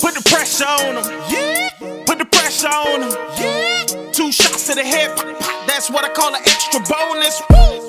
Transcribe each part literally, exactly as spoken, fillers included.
Put the pressure on him. Put the pressure on him. Two shots to the head. That's what I call an extra bonus. Woo!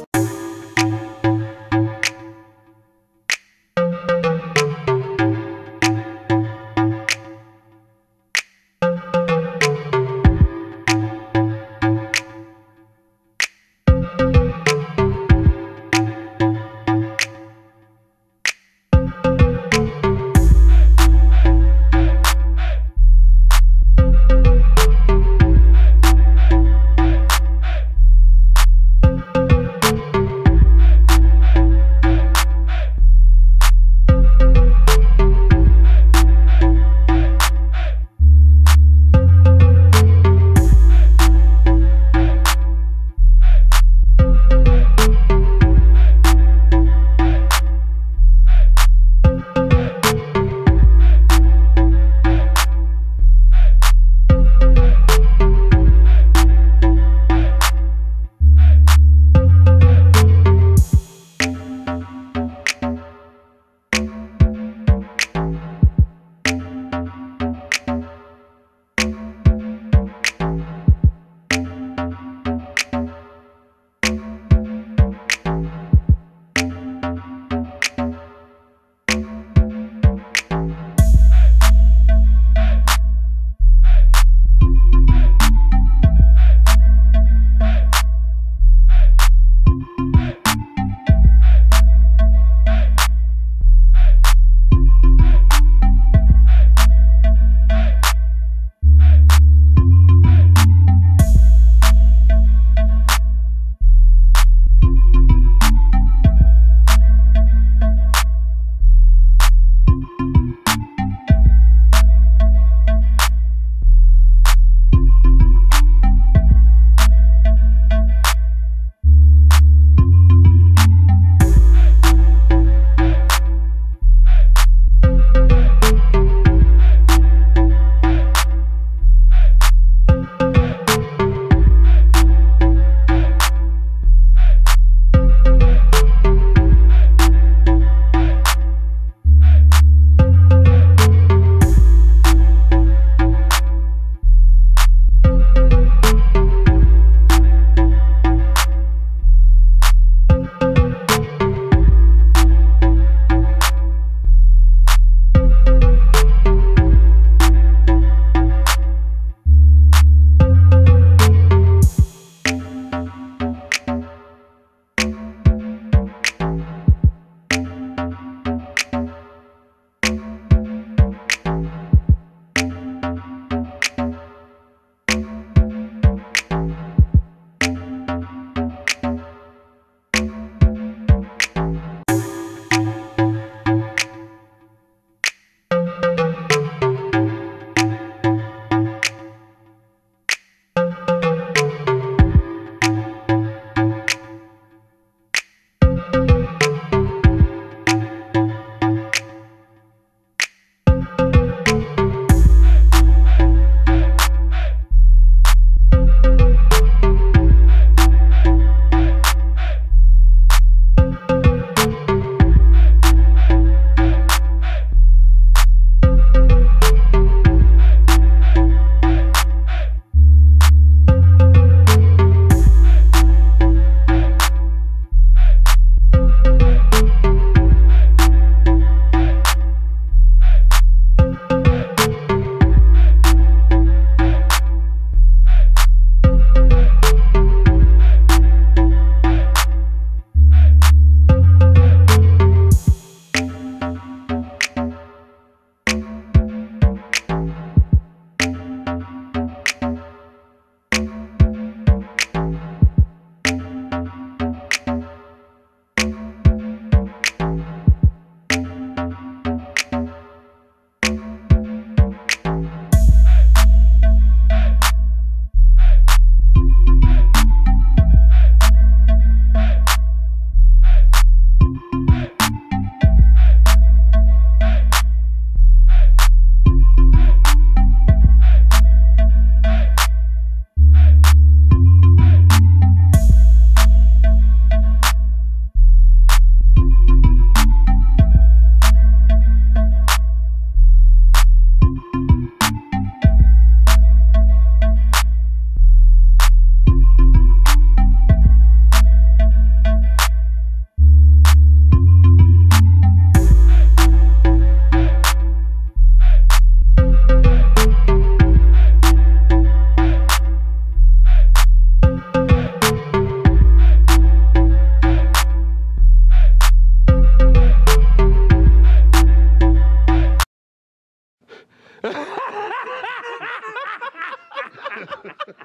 That's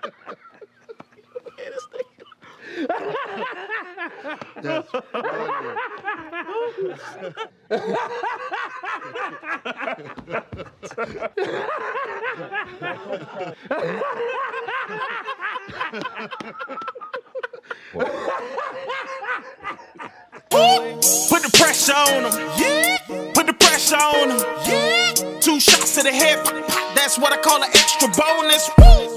put the pressure on him, yeah. Put the pressure on him, yeah. Two shots to the head, pop, pop. That's what I call an extra bonus. Woo.